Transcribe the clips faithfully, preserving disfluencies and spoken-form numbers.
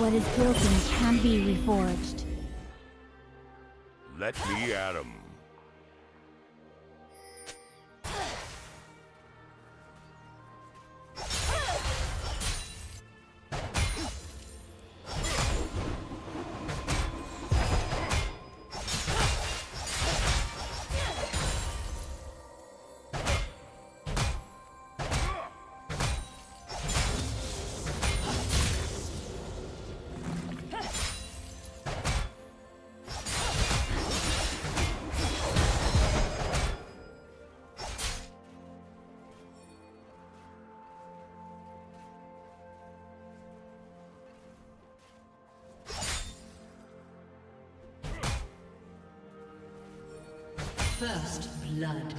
What is broken can be reforged. Let me at 'em. First blood.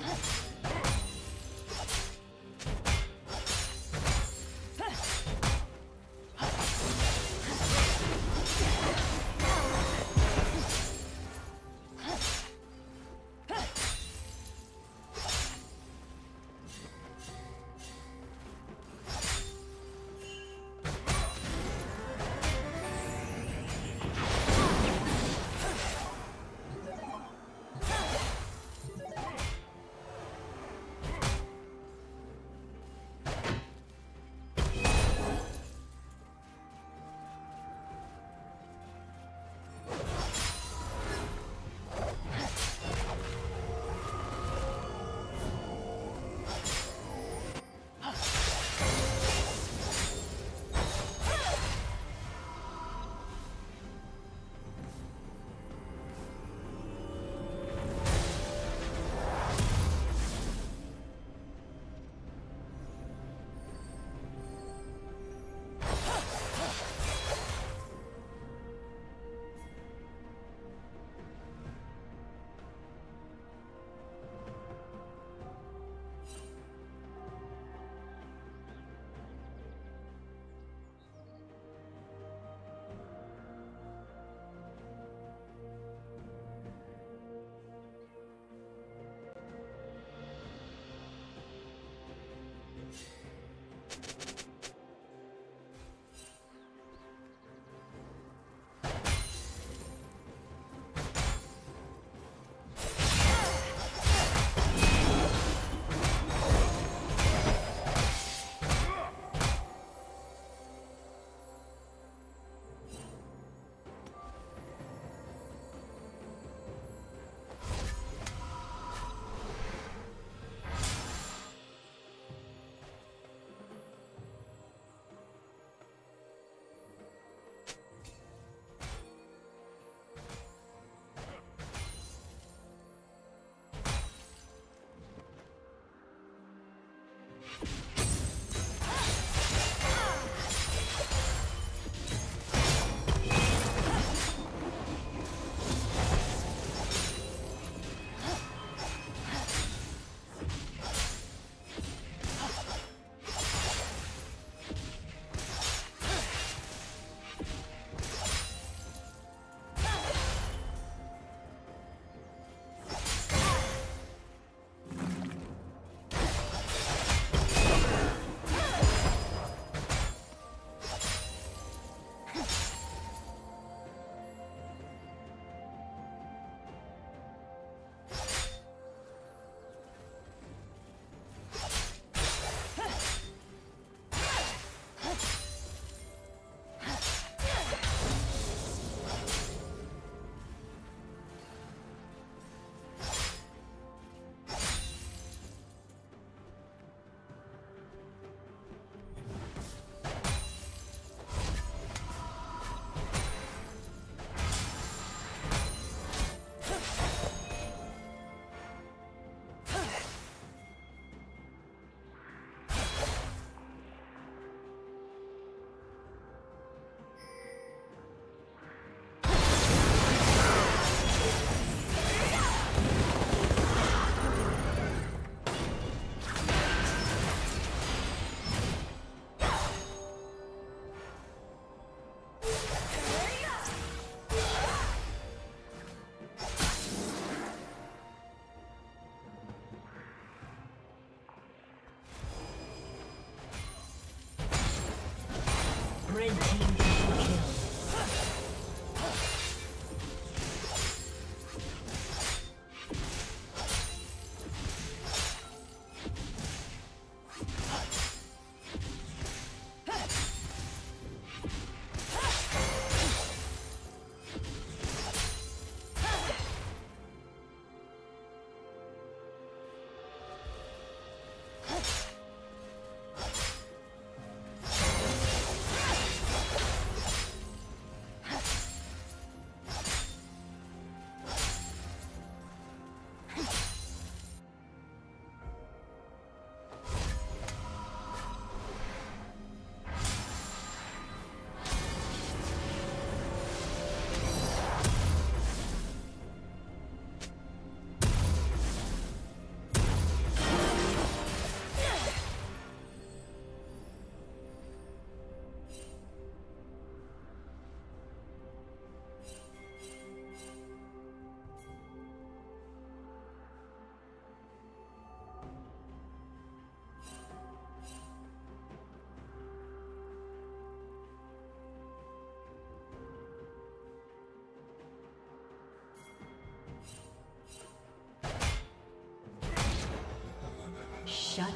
Shut down.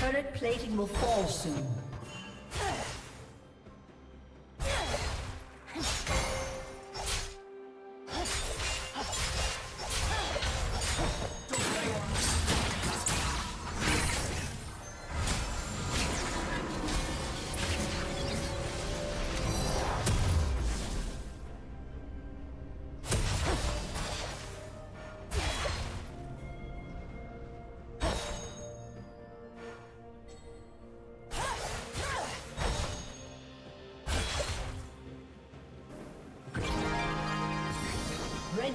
Turret plating will fall soon. Red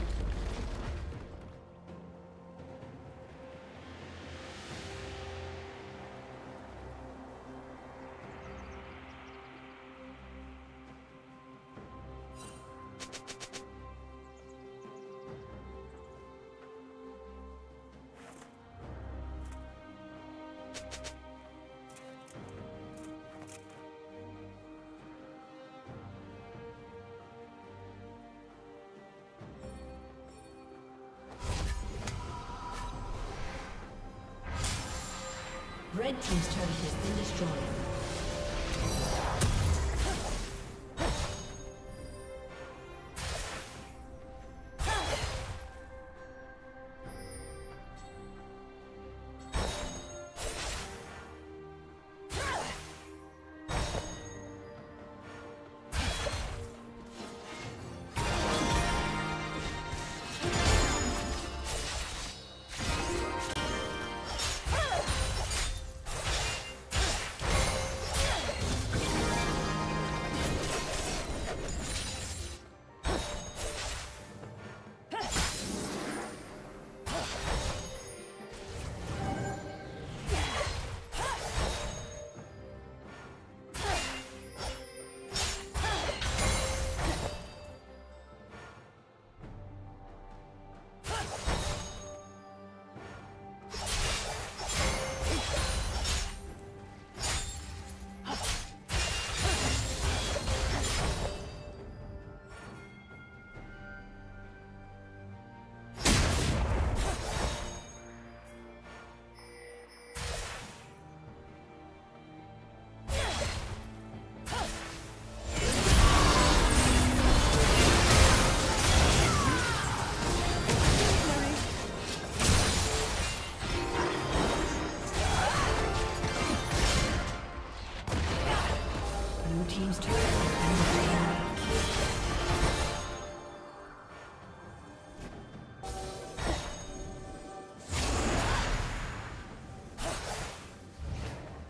Red team's turret has been destroyed. Destroyed.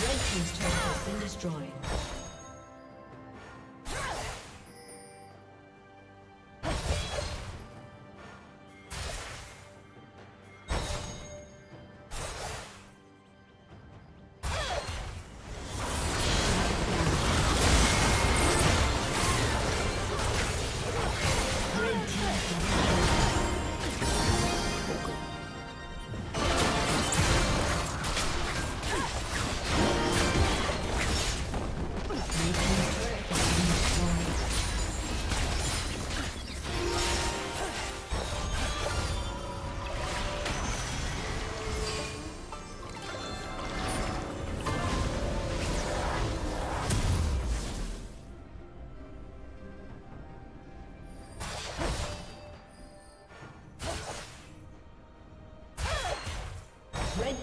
Red team. Red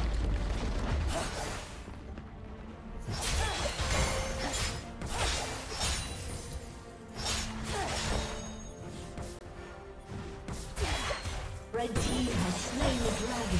Red team has slain the dragon.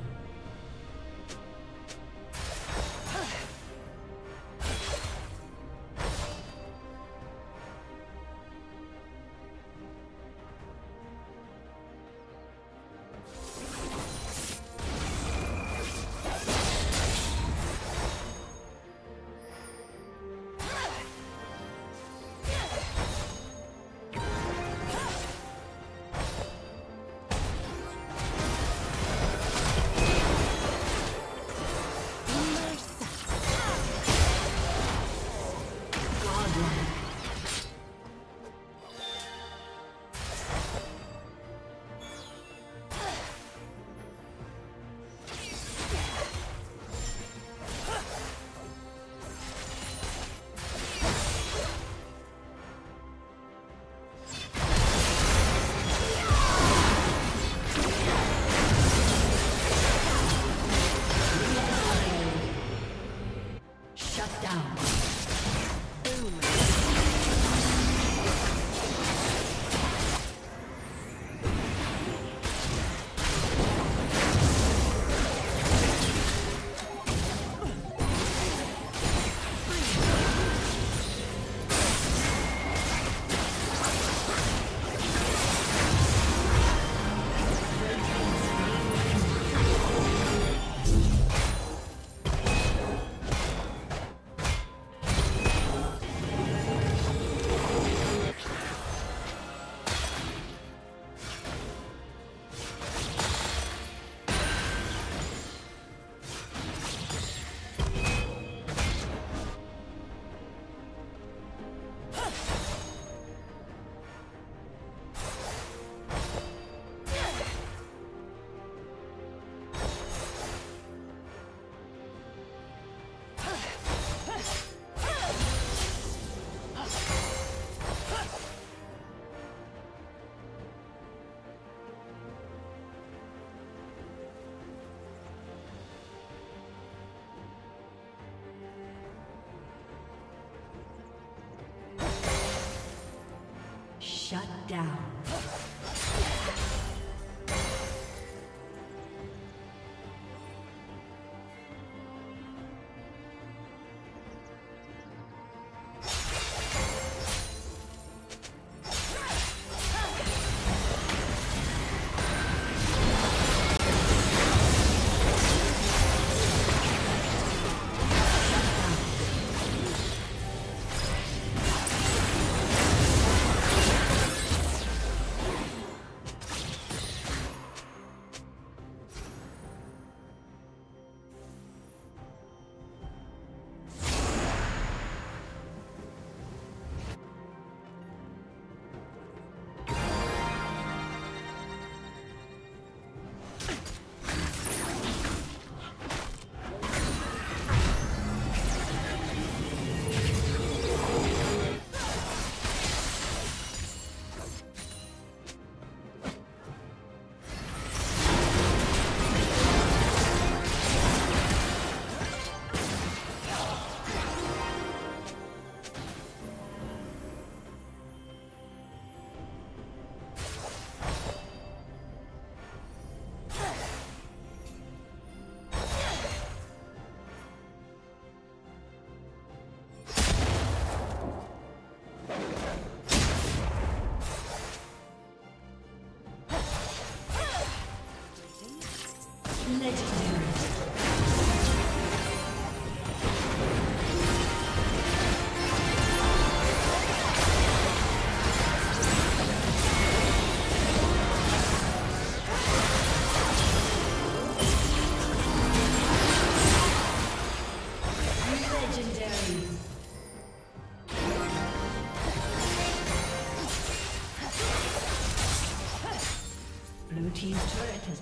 Shut down.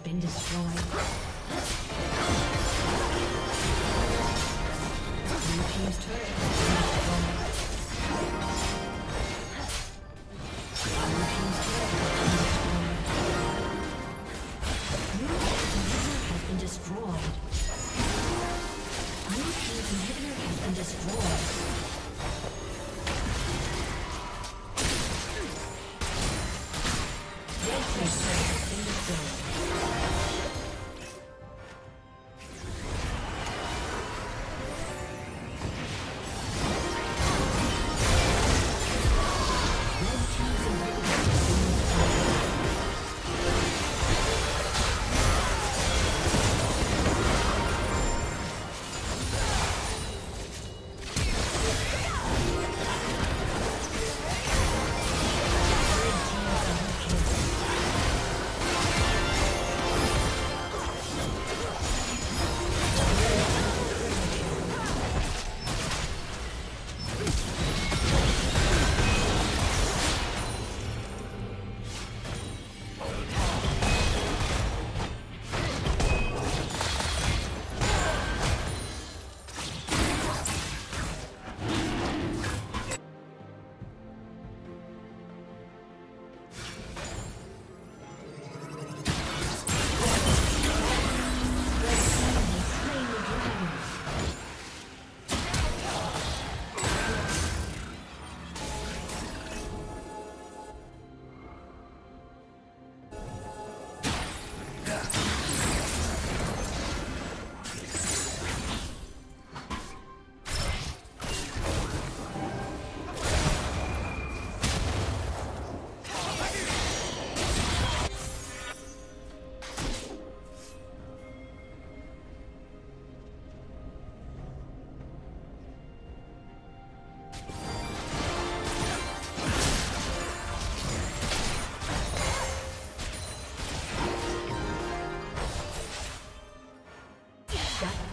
been destroyed. Blue team's turret has been destroyed. Blue team's turret has been destroyed. Blue team's has been destroyed. Blue team's inhibitor has been destroyed.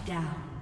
Down.